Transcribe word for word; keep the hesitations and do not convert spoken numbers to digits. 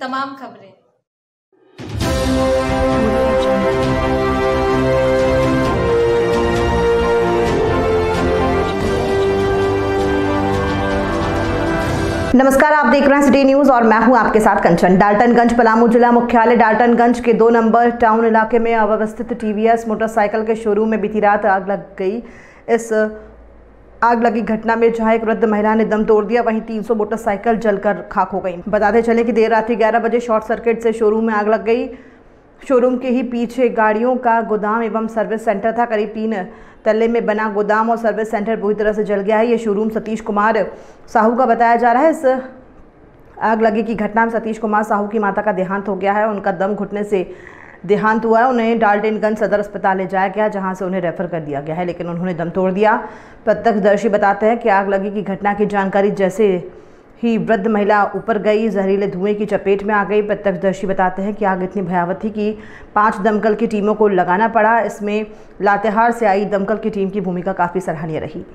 तमाम खबरें। नमस्कार, आप देख रहे हैं सिटी न्यूज और मैं हूं आपके साथ कंचन। डाल्टनगंज पलामू जिला मुख्यालय डाल्टनगंज के दो नंबर टाउन इलाके में अवस्थित टीवीएस मोटरसाइकिल के शोरूम में बीती रात आग लग गई। इस आग लगी घटना में जहां एक वृद्ध महिला ने दम तोड़ दिया, वहीं तीन सौ मोटरसाइकिल जलकर खाक हो गई। बताते चले कि देर रात्रि ग्यारह बजे शॉर्ट सर्किट से शोरूम में आग लग गई। शोरूम के ही पीछे गाड़ियों का गोदाम एवं सर्विस सेंटर था। करीब तीन तल्ले में बना गोदाम और सर्विस सेंटर पूरी तरह से जल गया है। ये शोरूम सतीश कुमार साहू का बताया जा रहा है। इस आग लगी की घटना में सतीश कुमार साहू की माता का देहांत हो गया है। उनका दम घुटने से देहांत हुआ है। उन्हें डाल्टनगंज सदर अस्पताल ले जाया गया, जहां से उन्हें रेफर कर दिया गया है, लेकिन उन्होंने दम तोड़ दिया। प्रत्यक्षदर्शी बताते हैं कि आग लगी की घटना की जानकारी जैसे ही वृद्ध महिला ऊपर गई, जहरीले धुएं की चपेट में आ गई। प्रत्यक्षदर्शी बताते हैं कि आग इतनी भयावह थी कि पांच दमकल की टीमों को लगाना पड़ा। इसमें लातेहार से आई दमकल की टीम की भूमिका काफ़ी सराहनीय रही।